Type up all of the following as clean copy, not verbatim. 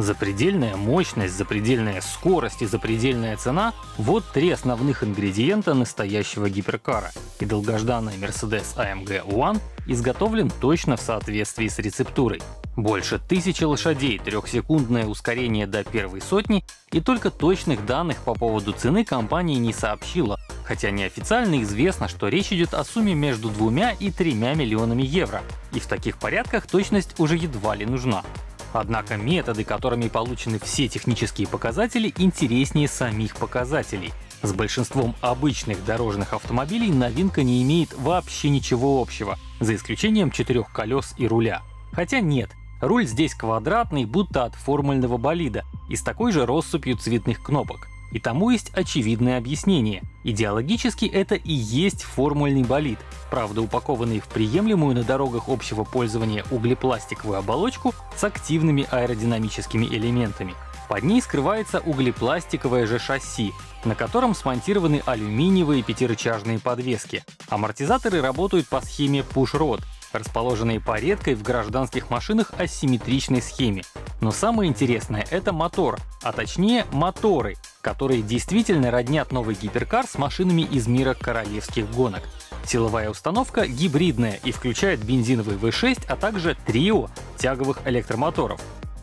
Запредельная мощность, запредельная скорость и запредельная цена — вот три основных ингредиента настоящего гиперкара. И долгожданный Mercedes-AMG One изготовлен точно в соответствии с рецептурой. Больше 1000 лошадей, трехсекундное ускорение до первой сотни, и только точных данных по поводу цены компания не сообщила, хотя неофициально известно, что речь идет о сумме между 2 и 3 миллионами евро, и в таких порядках точность уже едва ли нужна. Однако методы, которыми получены все технические показатели, интереснее самих показателей. С большинством обычных дорожных автомобилей новинка не имеет вообще ничего общего, за исключением 4 колес и руля. Хотя нет, руль здесь квадратный, будто от формульного болида, и с такой же россыпью цветных кнопок. И тому есть очевидное объяснение. Идеологически это и есть формульный болид, правда упакованный в приемлемую на дорогах общего пользования углепластиковую оболочку с активными аэродинамическими элементами. Под ней скрывается углепластиковое же шасси, на котором смонтированы алюминиевые пятирычажные подвески. Амортизаторы работают по схеме push-rod, расположенные по редкой в гражданских машинах асимметричной схеме. Но самое интересное — это мотор, а точнее моторы, которые действительно роднят новый гиперкар с машинами из мира королевских гонок. Силовая установка гибридная и включает бензиновый V6, а также трио тяговых электромоторов.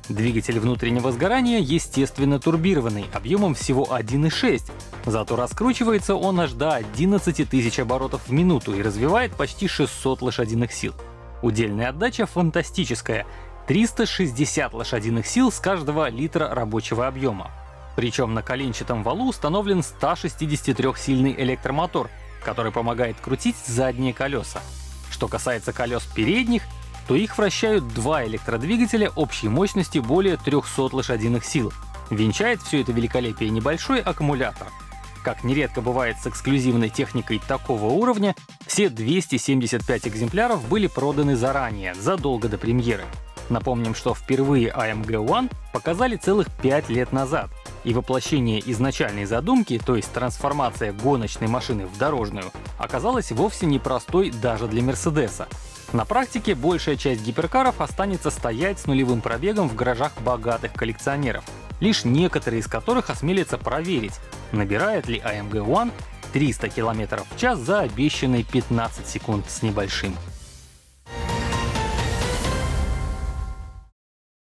Двигатель внутреннего сгорания естественно турбированный, объемом всего 1,6, зато раскручивается он аж до 11 тысяч оборотов в минуту и развивает почти 600 лошадиных сил. Удельная отдача фантастическая — 360 лошадиных сил с каждого литра рабочего объема. Причем на коленчатом валу установлен 163-сильный электромотор, который помогает крутить задние колеса. Что касается колес передних, то их вращают два электродвигателя общей мощности более 300 лошадиных сил. Венчает все это великолепие небольшой аккумулятор. Как нередко бывает с эксклюзивной техникой такого уровня, все 275 экземпляров были проданы заранее, задолго до премьеры. Напомним, что впервые AMG One показали целых 5 лет назад, и воплощение изначальной задумки, то есть трансформация гоночной машины в дорожную, оказалось вовсе непростой даже для Мерседеса. На практике большая часть гиперкаров останется стоять с нулевым пробегом в гаражах богатых коллекционеров, лишь некоторые из которых осмелятся проверить, набирает ли AMG One 300 км/ч за обещанные 15 секунд с небольшим.